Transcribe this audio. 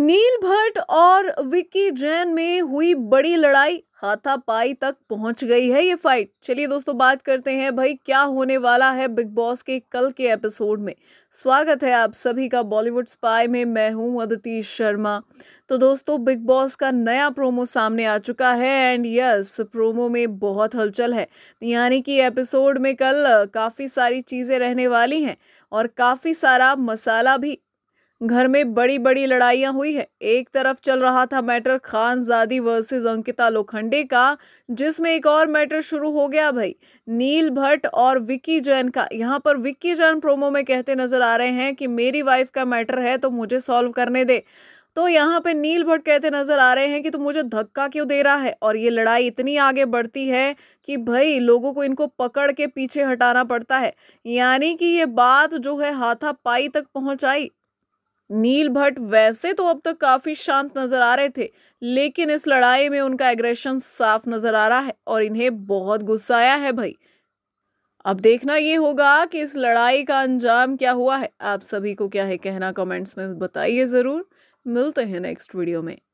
नील भट्ट और विक्की जैन में हुई बड़ी लड़ाई, हाथापाई तक पहुंच गई है ये फाइट। चलिए दोस्तों बात करते हैं भाई क्या होने वाला है बिग बॉस के कल के एपिसोड में। स्वागत है आप सभी का बॉलीवुड स्पाई में, मैं हूं अद्दतीश शर्मा। तो दोस्तों बिग बॉस का नया प्रोमो सामने आ चुका है एंड यस प्रोमो में बहुत हलचल है, यानी कि एपिसोड में कल काफ़ी सारी चीज़ें रहने वाली हैं और काफ़ी सारा मसाला भी। घर में बड़ी बड़ी लड़ाइयाँ हुई है। एक तरफ चल रहा था मैटर खानजादी वर्सेस अंकिता लोखंडे का, जिसमें एक और मैटर शुरू हो गया भाई नील भट्ट और विक्की जैन का। यहाँ पर विक्की जैन प्रोमो में कहते नजर आ रहे हैं कि मेरी वाइफ का मैटर है तो मुझे सॉल्व करने दे, तो यहाँ पे नील भट्ट कहते नजर आ रहे हैं कि तुम मुझे धक्का क्यों दे रहा है। और ये लड़ाई इतनी आगे बढ़ती है कि भाई लोगों को इनको पकड़ के पीछे हटाना पड़ता है, यानी कि ये बात जो है हाथापाई तक पहुँचाई। नील भट्ट वैसे तो अब तक काफ़ी शांत नज़र आ रहे थे, लेकिन इस लड़ाई में उनका एग्रेशन साफ नज़र आ रहा है और इन्हें बहुत गुस्सा आया है भाई। अब देखना ये होगा कि इस लड़ाई का अंजाम क्या हुआ है। आप सभी को क्या है कहना, कमेंट्स में बताइए ज़रूर। मिलते हैं नेक्स्ट वीडियो में।